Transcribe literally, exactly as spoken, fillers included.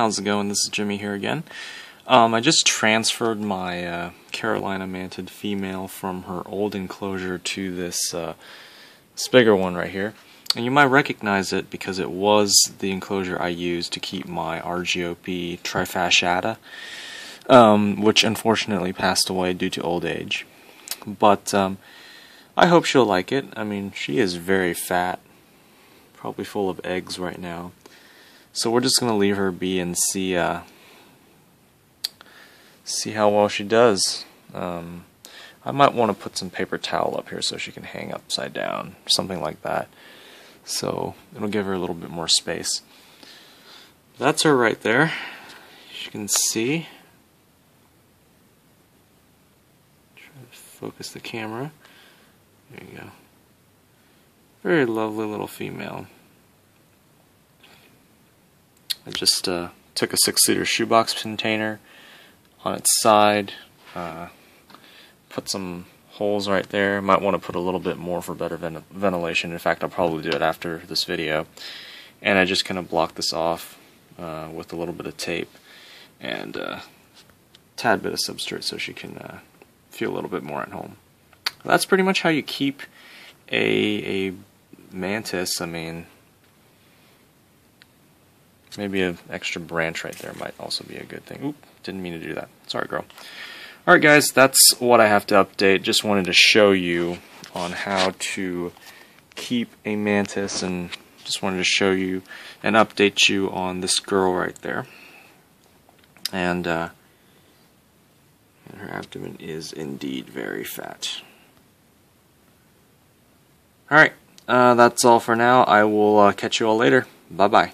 Hours ago, and this is Jimmy here again. Um, I just transferred my uh, Carolina Mantid female from her old enclosure to this, uh, this bigger one right here. And you might recognize it because it was the enclosure I used to keep my R G O P trifasciata, um, which unfortunately passed away due to old age. But um, I hope she'll like it. I mean, she is very fat, probably full of eggs right now. So we're just going to leave her be and see uh, see how well she does. Um, I might want to put some paper towel up here so she can hang upside down, something like that. So it'll give her a little bit more space. That's her right there. You can see. Try to focus the camera. There you go. Very lovely little female. I just uh, took a six-liter shoebox container on its side, uh, put some holes right there. Might want to put a little bit more for better ven ventilation. In fact, I'll probably do it after this video. And I just kind of blocked this off uh, with a little bit of tape and uh, a tad bit of substrate so she can uh, feel a little bit more at home. That's pretty much how you keep a, a mantis. I mean, maybe an extra branch right there might also be a good thing. Oop, didn't mean to do that. Sorry, girl. Alright, guys, that's what I have to update. Just wanted to show you on how to keep a mantis, and just wanted to show you and update you on this girl right there. And, uh, and her abdomen is indeed very fat. Alright, uh, that's all for now. I will uh, catch you all later. Bye-bye.